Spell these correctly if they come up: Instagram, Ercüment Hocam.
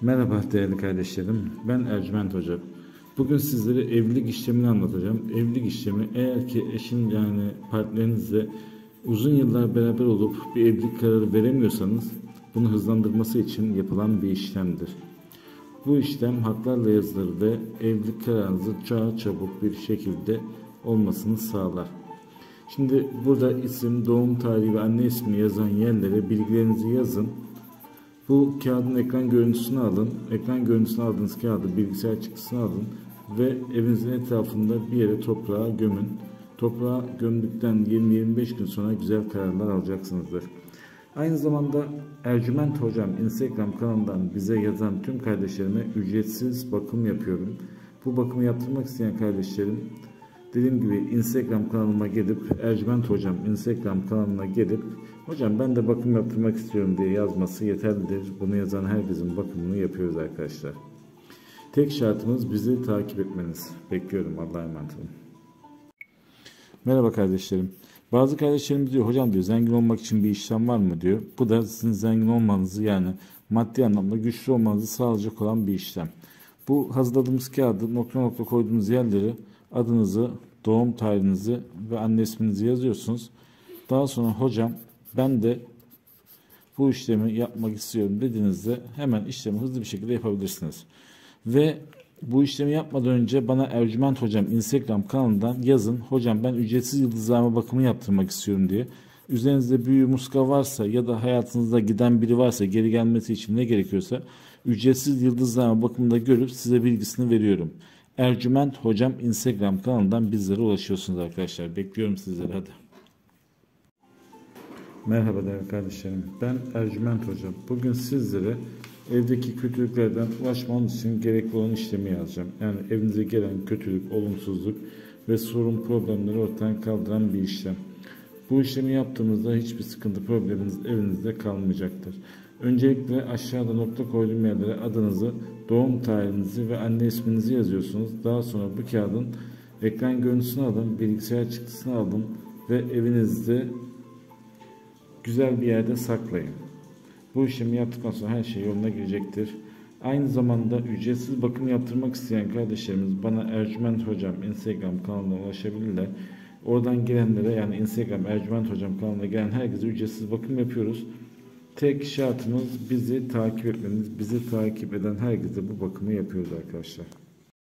Merhaba değerli kardeşlerim, ben Ercüment Hocam. Bugün sizlere evlilik işlemini anlatacağım. Evlilik işlemi, eğer ki eşin yani partnerinizle uzun yıllar beraber olup bir evlilik kararı veremiyorsanız, bunu hızlandırması için yapılan bir işlemdir. Bu işlem haklarla yazılır ve evlilik kararınızı çok çabuk bir şekilde olmasını sağlar. Şimdi burada isim, doğum tarihi ve anne ismi yazan yerlere bilgilerinizi yazın. Bu kağıdın ekran görüntüsünü alın. Ekran görüntüsünü aldığınız kağıdı bilgisayar çıktısını alın ve evinizin etrafında bir yere toprağa gömün. Toprağa gömdükten 20-25 gün sonra güzel kararlar alacaksınızdır. Aynı zamanda Ercüment Hocam Instagram kanalından bize yazan tüm kardeşlerime ücretsiz bakım yapıyorum. Bu bakımı yaptırmak isteyen kardeşlerim, dediğim gibi Instagram kanalıma gelip, Ercüment Hocam Instagram kanalına gelip "Hocam ben de bakım yaptırmak istiyorum" diye yazması yeterlidir. Bunu yazan herkesin bakımını yapıyoruz arkadaşlar. Tek şartımız bizi takip etmeniz. Bekliyorum. Allah'a emanet olun. Merhaba kardeşlerim. Bazı kardeşlerimiz diyor, "Hocam" diyor, "zengin olmak için bir işlem var mı?" diyor. Bu da sizin zengin olmanızı, yani maddi anlamda güçlü olmanızı sağlayacak olan bir işlem. Bu hazırladığımız kağıdı nokta nokta koyduğumuz yerleri adınızı, doğum tarihinizi ve anne isminizi yazıyorsunuz. Daha sonra "Hocam ben de bu işlemi yapmak istiyorum" dediğinizde hemen işlemi hızlı bir şekilde yapabilirsiniz. Ve bu işlemi yapmadan önce bana Ercüment Hocam Instagram kanalından yazın. "Hocam ben ücretsiz yıldızlarıma bakımı yaptırmak istiyorum" diye. Üzerinizde büyü, muska varsa ya da hayatınızda giden biri varsa geri gelmesi için ne gerekiyorsa ücretsiz yıldızlarıma bakımında görüp size bilgisini veriyorum. Ercüment Hocam Instagram kanalından bizlere ulaşıyorsunuz arkadaşlar. Bekliyorum sizleri, hadi. Merhaba değerli kardeşlerim. Ben Ercüment Hocam. Bugün sizlere evdeki kötülüklerden ulaşmanız için gerekli olan işlemi yazacağım. Yani evinize gelen kötülük, olumsuzluk ve sorun problemleri ortadan kaldıran bir işlem. Bu işlemi yaptığımızda hiçbir sıkıntı, probleminiz evinizde kalmayacaktır. Öncelikle aşağıda nokta koyduğum yerlere adınızı, doğum tarihinizi ve anne isminizi yazıyorsunuz. Daha sonra bu kağıdın ekran görüntüsünü alın, bilgisayar çıktısını alın ve evinizde güzel bir yerde saklayın. Bu işlemi yaptıktan sonra her şey yoluna girecektir. Aynı zamanda ücretsiz bakım yaptırmak isteyen kardeşlerimiz bana Ercüment Hocam Instagram kanalına ulaşabilirler. Oradan gelenlere, yani Instagram Ercüment Hocam kanalına gelen herkese ücretsiz bakım yapıyoruz. Tek şartımız bizi takip etmeniz. Bizi takip eden herkese bu bakımı yapıyoruz arkadaşlar.